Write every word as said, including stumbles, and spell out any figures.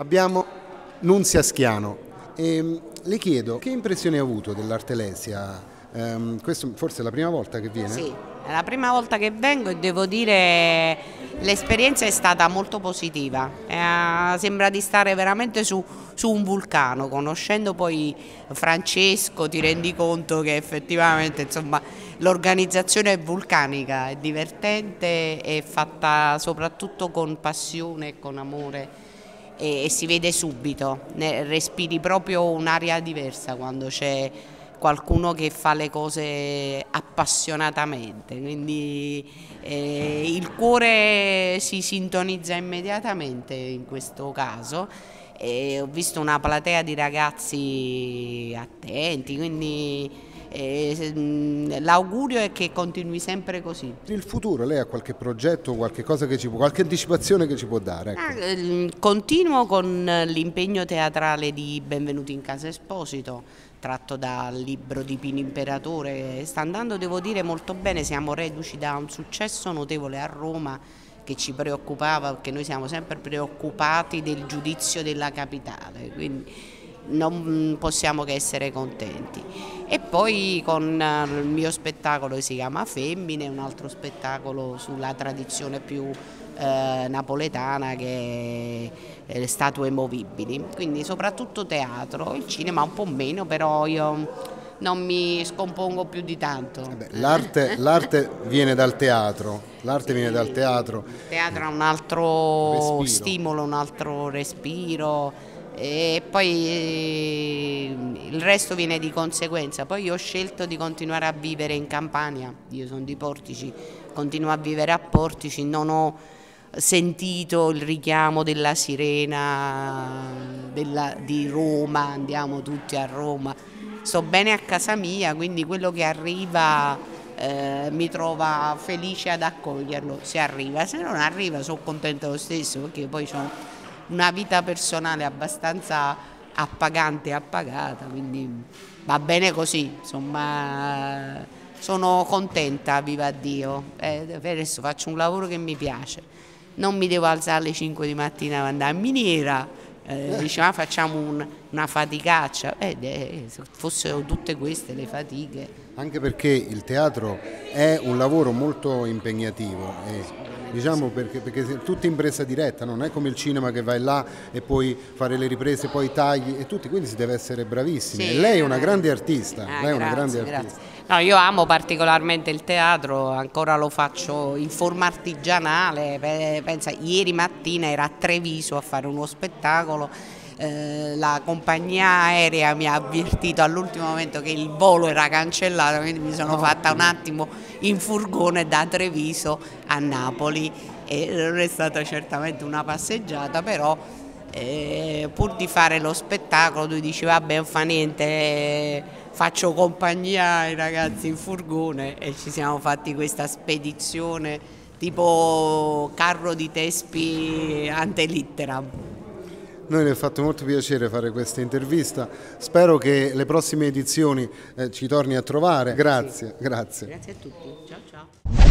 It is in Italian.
abbiamo Nunzia Schiano. E le chiedo che impressione ha avuto dell'Artelesia? Ehm, questo forse è la prima volta che viene? Sì, è la prima volta che vengo e devo dire l'esperienza è stata molto positiva. Eh, sembra di stare veramente su, su un vulcano. Conoscendo poi Francesco ti rendi conto che effettivamente, insomma, l'organizzazione è vulcanica, è divertente, è fatta soprattutto con passione e con amore. E si vede subito, ne respiri proprio un'aria diversa quando c'è qualcuno che fa le cose appassionatamente, quindi eh, il cuore si sintonizza immediatamente in questo caso. E ho visto una platea di ragazzi attenti, quindi eh, l'augurio è che continui sempre così. Per il futuro lei ha qualche progetto, qualche cosa che ci può, qualche anticipazione che ci può dare? Ecco. Eh, continuo con l'impegno teatrale di Benvenuti in Casa Esposito, tratto dal libro di Pino Imperatore. Sta andando, devo dire, molto bene, siamo reduci da un successo notevole a Roma, che ci preoccupava, perché noi siamo sempre preoccupati del giudizio della capitale, quindi non possiamo che essere contenti. E poi con il mio spettacolo che si chiama Femmine, un altro spettacolo sulla tradizione più eh, napoletana che è le statue movibili, quindi soprattutto teatro, il cinema un po' meno, però io non mi scompongo più di tanto. L'arte viene dal teatro, l'arte sì, viene dal teatro. Il teatro ha un altro respiro. Stimolo, un altro respiro, e poi il resto viene di conseguenza. Poi io ho scelto di continuare a vivere in Campania, io sono di Portici, continuo a vivere a Portici, non ho sentito il richiamo della sirena della, di Roma, andiamo tutti a Roma. Sto bene a casa mia, quindi quello che arriva eh, mi trova felice ad accoglierlo, se arriva, se non arriva sono contenta lo stesso, perché poi ho una vita personale abbastanza appagante e appagata, quindi va bene così, insomma sono contenta, viva Dio, eh, per adesso faccio un lavoro che mi piace, non mi devo alzare alle cinque di mattina per andare in miniera. Eh, diceva facciamo un, una faticaccia, eh, eh, fossero tutte queste le fatiche. Anche perché il teatro è un lavoro molto impegnativo, eh, diciamo perché, perché tutta in presa diretta, non è come il cinema che vai là e poi fare le riprese, poi tagli e tutti, quindi si deve essere bravissimi. Sì, e lei è una grande artista. Ah, lei è una grazie, grande artista. No, io amo particolarmente il teatro, ancora lo faccio in forma artigianale. Pensa, ieri mattina era a Treviso a fare uno spettacolo, eh, la compagnia aerea mi ha avvertito all'ultimo momento che il volo era cancellato, quindi mi sono fatta un attimo in furgone da Treviso a Napoli e non è stata certamente una passeggiata, però eh, pur di fare lo spettacolo tu dici vabbè non fa niente, eh, faccio compagnia ai ragazzi in furgone e ci siamo fatti questa spedizione tipo carro di Tespi Antelittera. Noi ne è fatto molto piacere fare questa intervista, spero che le prossime edizioni eh, ci torni a trovare. Grazie, sì. Grazie. Grazie a tutti, ciao ciao.